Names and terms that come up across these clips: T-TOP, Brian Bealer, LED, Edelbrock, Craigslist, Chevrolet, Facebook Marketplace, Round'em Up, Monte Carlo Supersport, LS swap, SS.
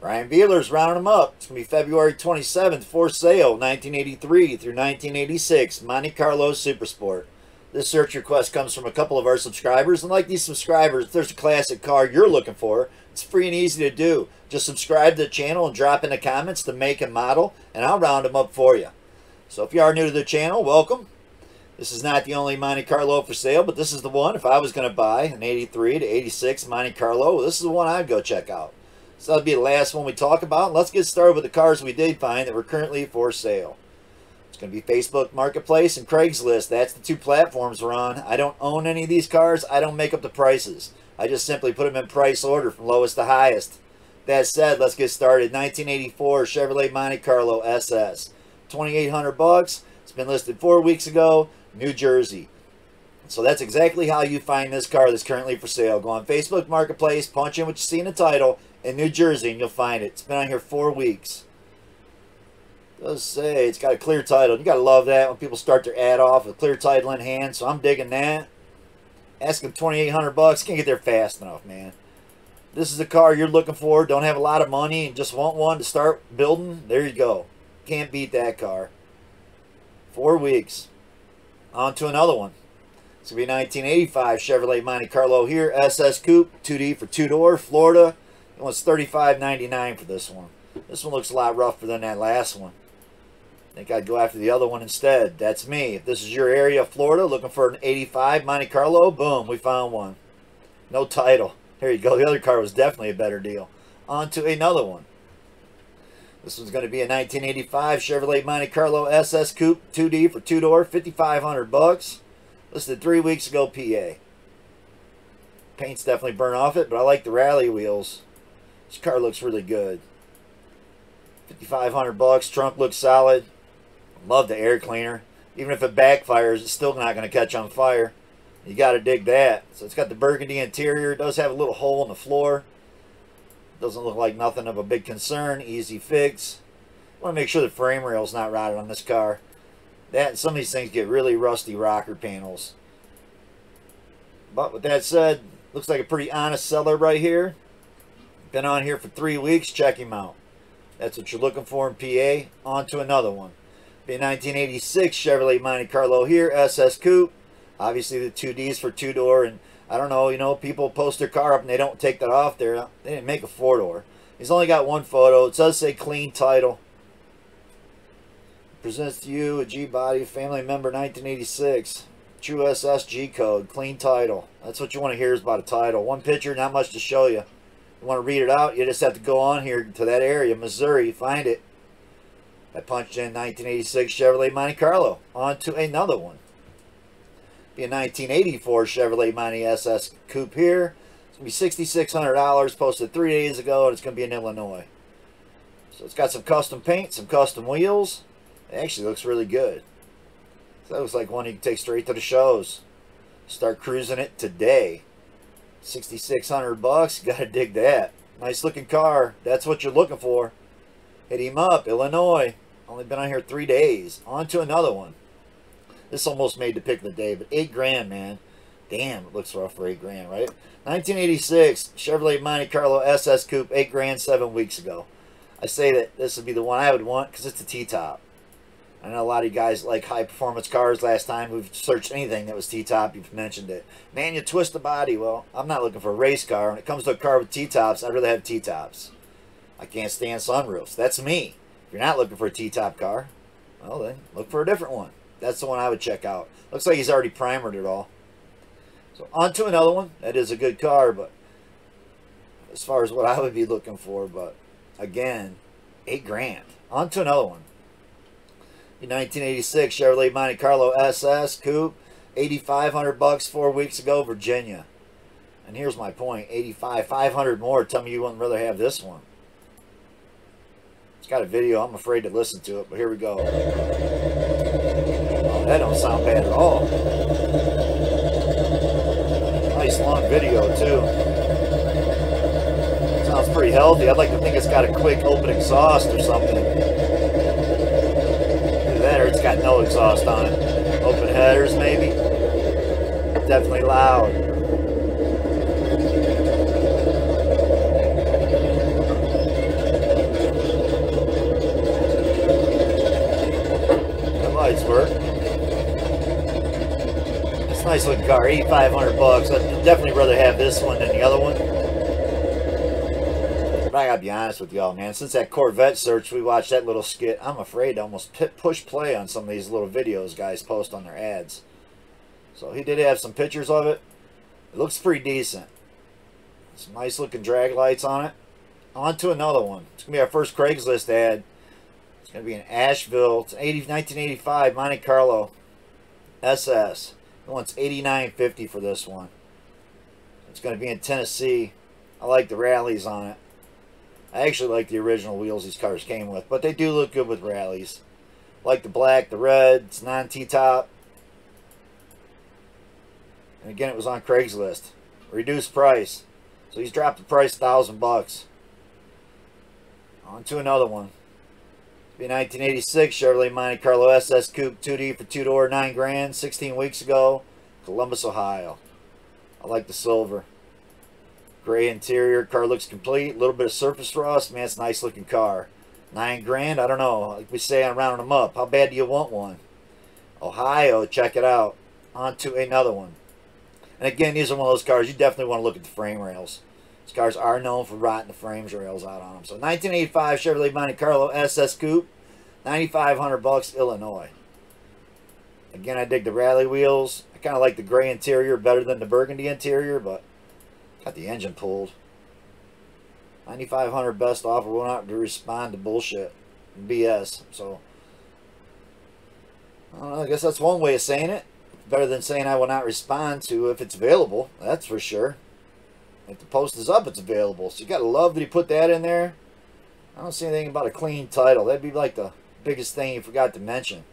Brian Bealer's rounding them up. It's going to be February 27th for sale, 1983 through 1986, Monte Carlo Supersport. This search request comes from a couple of our subscribers. And like these subscribers, if there's a classic car you're looking for, it's free and easy to do. Just subscribe to the channel and drop in the comments the make and model, and I'll round them up for you. So if you are new to the channel, welcome. This is not the only Monte Carlo for sale, but this is the one. If I was going to buy an 83 to 86 Monte Carlo, this is the one I'd go check out. So that'll be the last one we talk about. Let's get started with the cars we did find that were currently for sale. It's going to be Facebook Marketplace and Craigslist. That's the two platforms we're on. I don't own any of these cars. I don't make up the prices. I just simply put them in price order from lowest to highest. That said, let's get started. 1984 Chevrolet Monte Carlo SS. $2,800. It's been listed 4 weeks ago. New Jersey. So that's exactly how you find this car that's currently for sale. Go on Facebook Marketplace, punch in what you see in the title, in New Jersey, and you'll find it. It's been on here 4 weeks. It does say it's got a clear title. You got to love that when people start their ad off with clear title in hand, so I'm digging that. Asking $2,800, can't get there fast enough, man. This is the car you're looking for, don't have a lot of money, and just want one to start building. There you go. Can't beat that car. 4 weeks. On to another one. It's going to be 1985 Chevrolet Monte Carlo here, SS Coupe, 2D for two-door, Florida. It was $35.99 for this one. This one looks a lot rougher than that last one. I think I'd go after the other one instead. That's me. If this is your area of Florida, looking for an 85 Monte Carlo, boom, we found one. No title. There you go. The other car was definitely a better deal. On to another one. This one's going to be a 1985 Chevrolet Monte Carlo SS Coupe 2D for two-door, $5,500. Listed 3 weeks ago, PA. Paint's definitely burnt off it, but I like the rally wheels. This car looks really good. $5,500. Trunk looks solid. Love the air cleaner. Even if it backfires, it's still not going to catch on fire. You got to dig that. So it's got the burgundy interior. It does have a little hole in the floor. Doesn't look like nothing of a big concern. Easy fix. I want to make sure the frame rail's not rotted on this car. That some of these things get really rusty rocker panels. But with that said, looks like a pretty honest seller right here. Been on here for 3 weeks. Check him out. That's what you're looking for in PA. On to another one. Be 1986 Chevrolet Monte Carlo here, SS Coupe. Obviously the 2Ds for two-door, and I don't know, you know, people post their car up and they don't take that off there. They didn't make a four-door. He's only got one photo. It does say clean title. Presents to you a G-body, family member, 1986. True SS G-code, clean title. That's what you want to hear is about a title. One picture, not much to show you. You want to read it out, you just have to go on here to that area, Missouri, find it. I punched in 1986 Chevrolet Monte Carlo. On to another one. Be a 1984 Chevrolet Monte SS Coupe here. It's going to be $6,600, posted 3 days ago, and it's going to be in Illinois. So it's got some custom paint, some custom wheels. It actually looks really good. So that looks like one you can take straight to the shows. Start cruising it today. $6,600. Gotta dig that. Nice looking car. That's what you're looking for. Hit him up. Illinois. Only been on here 3 days. On to another one. This almost made the pick of the day, but $8,000, man. Damn, it looks rough for $8,000, right? 1986 Chevrolet Monte Carlo SS Coupe, $8,000 7 weeks ago. I say that this would be the one I would want because it's a T-top. I know a lot of you guys like high-performance cars. Last time we've searched anything that was T-top, you've mentioned it. Man, you twist the body. Well, I'm not looking for a race car. When it comes to a car with T-tops, I'd rather have T-tops. I can't stand sunroofs. That's me. If you're not looking for a T-top car, well, then look for a different one. That's the one I would check out. Looks like he's already primered it all. So on to another one. That is a good car, but as far as what I would be looking for, but again, $8,000. On to another one. 1986 Chevrolet Monte Carlo SS Coupe, $8,500, 4 weeks ago, Virginia. And here's my point, $85,500 more. Tell me you wouldn't rather have this one. It's got a video. I'm afraid to listen to it, but here we go. Oh, that don't sound bad at all. Nice long video too. Sounds pretty healthy. I'd like to think it's got a quick open exhaust or something. Or it's got no exhaust on it. Open headers, maybe. Definitely loud. nice looking car, $8,500. I'd definitely rather have this one than the other one. But I gotta be honest with y'all, man. Since that Corvette search, we watched that little skit. I'm afraid to almost push play on some of these little videos guys post on their ads. So he did have some pictures of it. It looks pretty decent. Some nice looking drag lights on it. On to another one. It's gonna be our first Craigslist ad. It's gonna be in Asheville. It's 1985 Monte Carlo SS. It wants $89.50 for this one. It's gonna be in Tennessee. I like the rallies on it. I actually like the original wheels these cars came with, but they do look good with rallies. I like the black, the red. It's non-T-top. And again, it was on Craigslist. Reduced price. So he's dropped the price $1,000. On to another one. It'll be a 1986 Chevrolet Monte Carlo SS Coupe 2D for two-door, $9,000, 16 weeks ago, Columbus, Ohio. I like the silver. Gray interior, car looks complete. A little bit of surface rust, man, it's a nice looking car. $9,000, I don't know, like we say, I'm rounding them up. How bad do you want one? Ohio, check it out. On to another one. And again, these are one of those cars you definitely want to look at the frame rails. These cars are known for rotting the frame rails out on them. So 1985 Chevrolet Monte Carlo SS Coupe, $9,500, Illinois. Again, I dig the rally wheels. I kind of like the gray interior better than the burgundy interior, but got the engine pulled. 9,500 best offer. We're not to respond to bullshit and BS. So I don't know, I guess that's one way of saying it. Better than saying I will not respond to if it's available, that's for sure. If the post is up, it's available. So you gotta love that he put that in there. I don't see anything about a clean title. That'd be like the biggest thing you forgot to mention.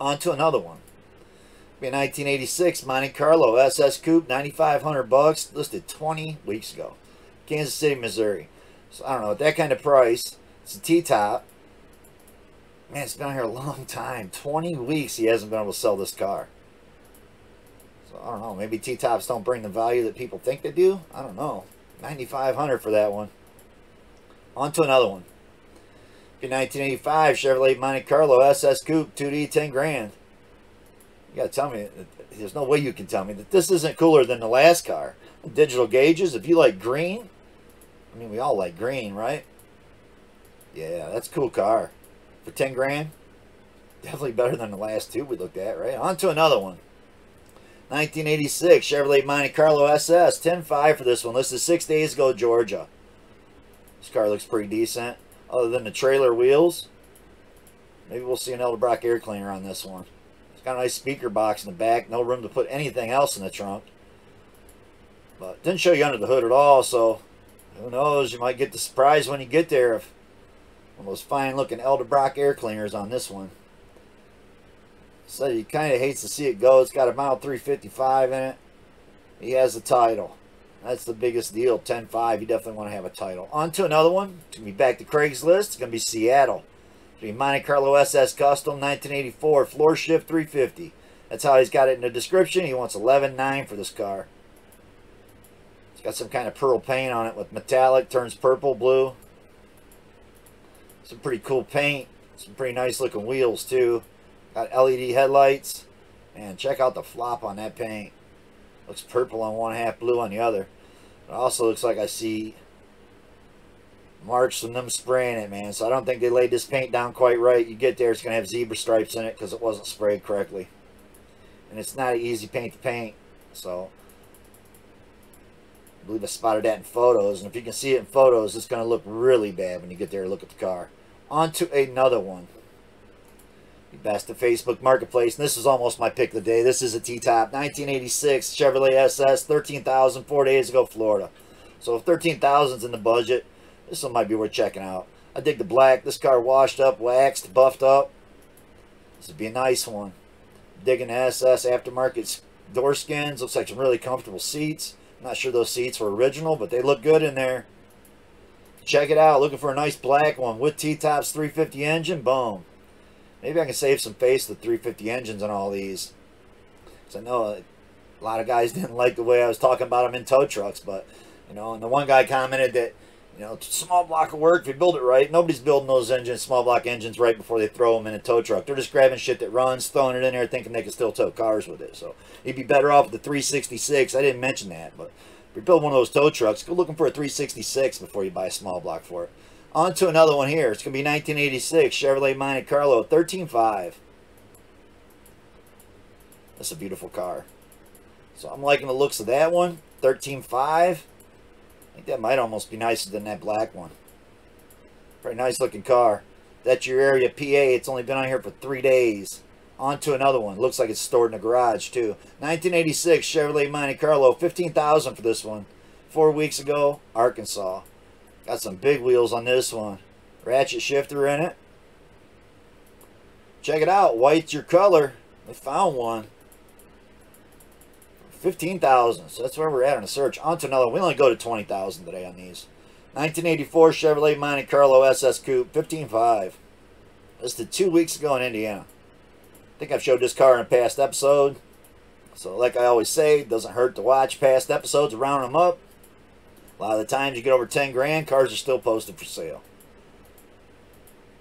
On to another one. It'll be a 1986 Monte Carlo SS Coupe, $9,500, listed 20 weeks ago, Kansas City, Missouri. So I don't know, at that kind of price, it's a T-top. Man, it's been out here a long time. 20 weeks he hasn't been able to sell this car. So I don't know, maybe T-tops don't bring the value that people think they do. I don't know. $9,500 for that one. On to another one. Be 1985 Chevrolet Monte Carlo SS Coupe 2D, $10,000. You gotta tell me, there's no way you can tell me that this isn't cooler than the last car. Digital gauges, if you like green, I mean, we all like green, right? Yeah, that's a cool car. For $10,000, definitely better than the last two we looked at, right? On to another one. 1986 Chevrolet Monte Carlo SS, $10,500 for this one. This is 6 days ago, Georgia. This car looks pretty decent, other than the trailer wheels. Maybe we'll see an Edelbrock air cleaner on this one. It's got a nice speaker box in the back, no room to put anything else in the trunk. But didn't show you under the hood at all, so who knows? You might get the surprise when you get there if one of those fine looking Edelbrock air cleaners on this one. So he kind of hates to see it go. It's got a mile 355 in it. He has the title. That's the biggest deal. $10,500. You definitely want to have a title. On to another one. It's going to be back to Craigslist. It's going to be Seattle. It's going to be Monte Carlo SS Custom 1984 floor shift 350. That's how he's got it in the description. He wants $11,900 for this car. It's got some kind of pearl paint on it with metallic. Turns purple, blue. Some pretty cool paint, some pretty nice looking wheels too. Got LED headlights, and check out the flop on that paint. Looks purple on one half, blue on the other. It also looks like I see marks from them spraying it, man. So I don't think they laid this paint down quite right. You get there, it's gonna have zebra stripes in it because it wasn't sprayed correctly, and it's not an easy paint to paint. So I believe I spotted that in photos, and if you can see it in photos, it's gonna look really bad when you get there and look at the car. On to another one. Best of Facebook Marketplace. And this is almost my pick of the day. This is a T-top, 1986 Chevrolet SS, $13,000, 4 days ago, Florida. So if $13,000's in the budget, this one might be worth checking out. I dig the black. This car washed up, waxed, buffed up. This would be a nice one. Digging the SS aftermarket door skins. Looks like some really comfortable seats. I'm not sure those seats were original, but they look good in there. Check it out. Looking for a nice black one with T-tops, 350 engine. Boom. Maybe I can save some face with 350 engines on all these. Because I know a lot of guys didn't like the way I was talking about them in tow trucks. But, you know, and the one guy commented that You know, it's a small block of work if you build it right. Nobody's building those engines, small block engines, right before they throw them in a tow truck. They're just grabbing shit that runs, throwing it in there, thinking they can still tow cars with it. So you'd be better off with the 366. I didn't mention that, but if you build one of those tow trucks, go looking for a 366 before you buy a small block for it. On to another one here. It's going to be 1986 Chevrolet Monte Carlo 13.5. That's a beautiful car. So I'm liking the looks of that one. 13.5. I think that might almost be nicer than that black one. Pretty nice looking car. That's your area PA. It's only been on here for 3 days. On to another one. Looks like it's stored in a garage too. 1986 Chevrolet Monte Carlo. $15,000 for this one. 4 weeks ago, Arkansas. Got some big wheels on this one. Ratchet shifter in it. Check it out. White's your color. They found one. 15,000. So that's where we're at on a search. On to another. We only go to 20,000 today on these. 1984 Chevrolet Monte Carlo SS Coupe, 15.5. Listed 2 weeks ago in Indiana. I think I've showed this car in a past episode. So like I always say, it doesn't hurt to watch past episodes, round them up. A lot of the times you get over 10 grand, cars are still posted for sale.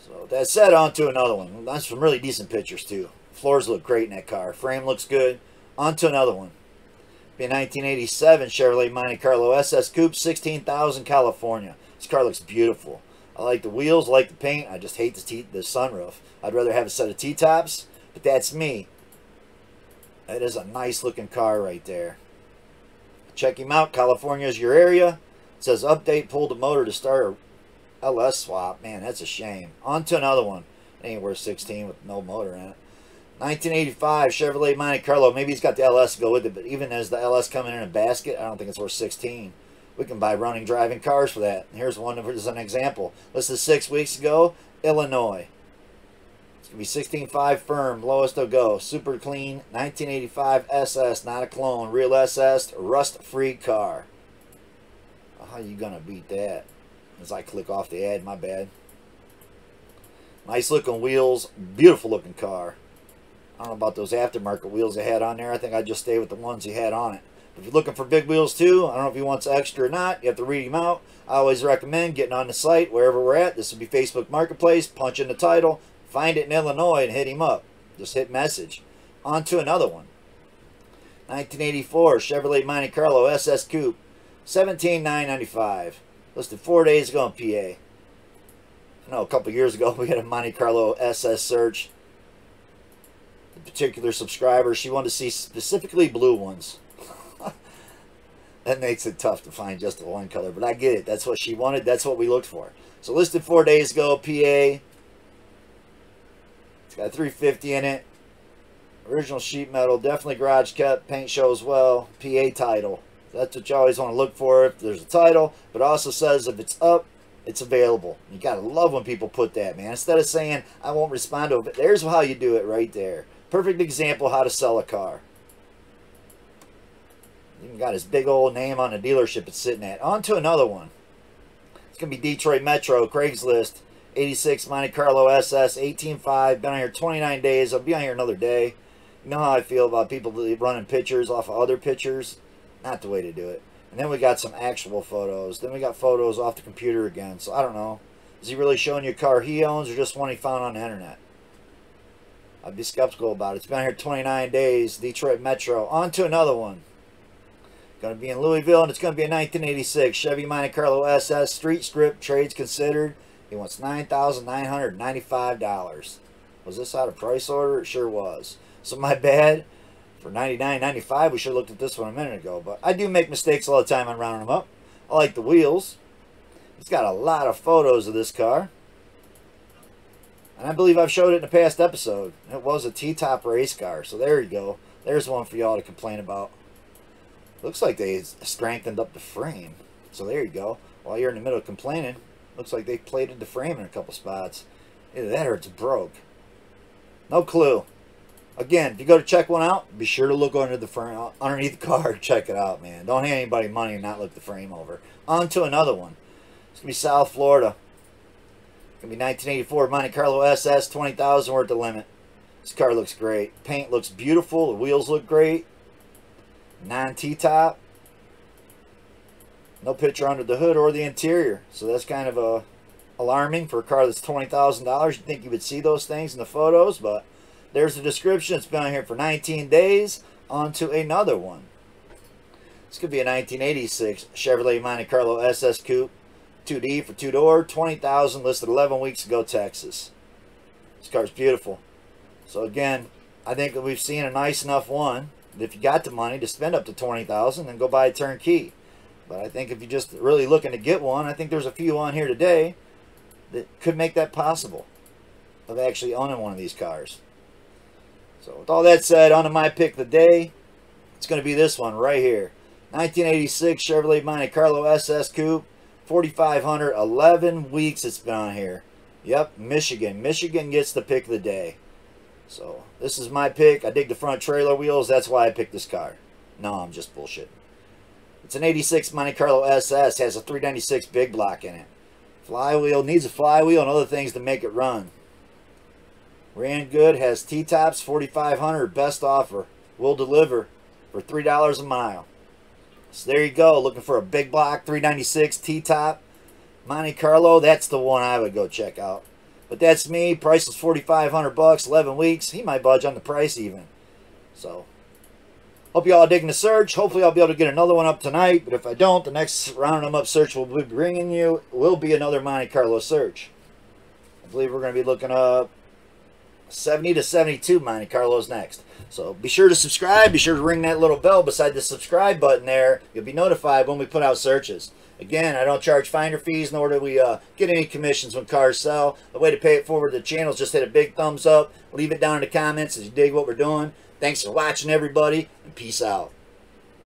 So with that said, on to another one. That's some really decent pictures too. Floors look great in that car. Frame looks good. On to another one. Be a 1987 Chevrolet Monte Carlo SS Coupe, 16,000, California. This car looks beautiful. I like the wheels, I like the paint. I just hate the sunroof. I'd rather have a set of T-tops, but that's me. That is a nice looking car right there. Check him out. California is your area. It says update, pulled the motor to start a LS swap. Man, that's a shame. On to another one. It ain't worth 16 with no motor in it. 1985 Chevrolet Monte Carlo. Maybe he's got the LS to go with it, but even as the LS coming in a basket, I don't think it's worth 16. We can buy running, driving cars for that. And here's one as an example. This is 6 weeks ago, Illinois. It's going to be 16.5 firm, lowest they'll go. Super clean, 1985 SS, not a clone. Real SS, rust-free car. How are you going to beat that? As I click off the ad, my bad. Nice looking wheels, beautiful looking car. I don't know about those aftermarket wheels they had on there. I think I'd just stay with the ones he had on it. If you're looking for big wheels too, I don't know if he wants extra or not. You have to read him out. I always recommend getting on the site wherever we're at. This would be Facebook Marketplace. Punch in the title. Find it in Illinois and hit him up. Just hit message. On to another one. 1984 Chevrolet Monte Carlo SS Coupe. $17,995. Listed 4 days ago in PA. I know a couple years ago we had a Monte Carlo SS search. The particular subscriber, she wanted to see specifically blue ones. That makes it tough to find just the one color, but I get it. That's what she wanted. That's what we looked for. So listed 4 days ago, PA. It's got 350 in it. Original sheet metal, definitely garage kept. Paint shows well. PA title. That's what you always want to look for if there's a title, but it also says if it's up, it's available. You gotta love when people put that, man. Instead of saying I won't respond to it, but there's how you do it right there. Perfect example how to sell a car. Even got his big old name on the dealership it's sitting at. On to another one. It's going to be Detroit Metro, Craigslist, 86 Monte Carlo SS, 18.5. Been on here 29 days. I'll be on here another day. You know how I feel about people running pictures off of other pictures? Not the way to do it. And then we got some actual photos. Then we got photos off the computer again. So I don't know. Is he really showing you a car he owns or just one he found on the internet? I'd be skeptical about it. It's been here 29 days, Detroit Metro. On to another one. Going to be in Louisville, and it's going to be a 1986 Chevy Monte Carlo SS Street Strip, trades considered. He wants $9,995. Was this out of price order? It sure was. So my bad. For $99.95, we should have looked at this one a minute ago. But I do make mistakes all the time on rounding them up. I like the wheels. It's got a lot of photos of this car. And I believe I've showed it in a past episode. It was a T-top race car. So there you go. There's one for y'all to complain about. Looks like they strengthened up the frame. So there you go. While you're in the middle of complaining, looks like they plated the frame in a couple spots. Either that or it's broke. No clue. Again, if you go to check one out, be sure to look under the frame, underneath the car. Check it out, man. Don't hand anybody money and not look the frame over. On to another one. It's going to be South Florida. Going to be 1984 Monte Carlo SS, 20,000 worth the limit. This car looks great. Paint looks beautiful. The wheels look great. Non T-top. No picture under the hood or the interior. So that's kind of alarming for a car that's $20,000. You'd think you would see those things in the photos, but there's the description. It's been on here for 19 days. On to another one. This could be a 1986 Chevrolet Monte Carlo SS Coupe 2D for two-door, $20,000, listed 11 weeks ago, Texas. This car's beautiful. So again, I think that we've seen a nice enough one that if you got the money to spend up to $20,000, then go buy a turnkey. But I think if you're just really looking to get one, I think there's a few on here today that could make that possible of actually owning one of these cars. So with all that said, on to my pick of the day. It's going to be this one right here. 1986 Chevrolet Monte Carlo SS Coupe. 4,500, 11 weeks it's been on here. Yep, Michigan. Michigan gets the pick of the day. So this is my pick. I dig the front trailer wheels. That's why I picked this car. No, I'm just bullshitting. It's an 86 Monte Carlo SS. Has a 396 big block in it. Flywheel. Needs a flywheel and other things to make it run. Ran good. Has T-tops. 4,500. Best offer. Will deliver for $3 a mile. So there you go. Looking for a big block, 396 T-top, Monte Carlo. That's the one I would go check out. But that's me. Price is $4,500, 11 weeks. He might budge on the price even. So hope you all are digging the search. Hopefully I'll be able to get another one up tonight. But if I don't, the next round I'm up search we'll be bringing you will be another Monte Carlo search. I believe we're going to be looking up 70 to 72 Monte Carlos next. So be sure to subscribe. Be sure to ring that little bell beside the subscribe button there. You'll be notified when we put out searches. Again, I don't charge finder fees, nor do we get any commissions when cars sell. The way to pay it forward to the channel is just hit a big thumbs up. Leave it down in the comments as you dig what we're doing. Thanks for watching, everybody, and peace out.